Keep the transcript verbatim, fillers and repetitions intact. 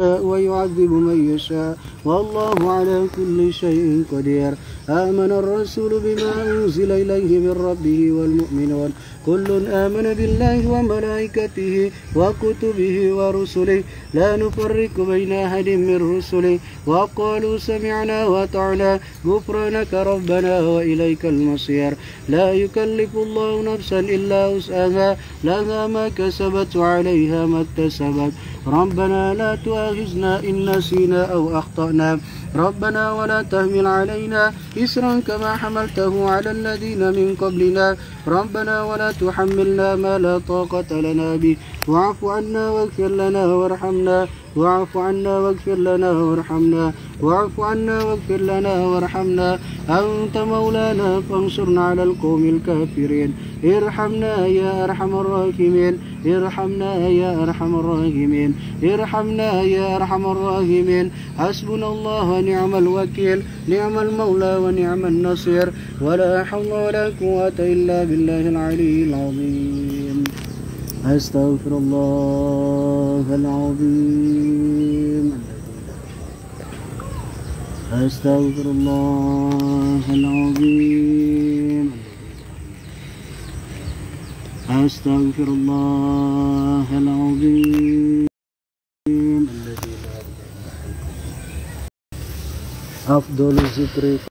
ويعذب من يشاء والله على كل شيء قدير. آمن الرسول بما أنزل إليه من ربه والمؤمنون كل آمن بالله وملائكته وكتبه ورسله لا نفرق بين أحد من رسله وقالوا سمعنا وأطعنا غفرانك ربنا وإليك المصير. لا يكلف الله نفسا إلا وسعها لها ما كسبت وعليها ما اكتسبت. ربنا لا تؤاخذنا إن نسينا أو أخطأنا ربنا ولا تحمل علينا إسرا كما حملته على الذين من قبلنا ربنا ولا تحملنا ما لا طاقة لنا به واعف عنا واغفر لنا وارحمنا واعف عنا واغفر لنا وارحمنا واعف عنا واغفر لنا وارحمنا أنت مولانا فانصرنا على القوم الكافرين. ارحمنا يا أرحم الراحمين ارحمنا يا أرحم الراحمين ارحمنا يا أرحم الراحمين. حسبنا الله ونعم الوكيل نعم المولى ونعم النصير ولا حول ولا قوة إلا بالله العلي العظيم. أستغفر الله العظيم أستغفر الله العظيم أستغفر الله العظيم الذي لا إله إلا هو. أفضل الذكر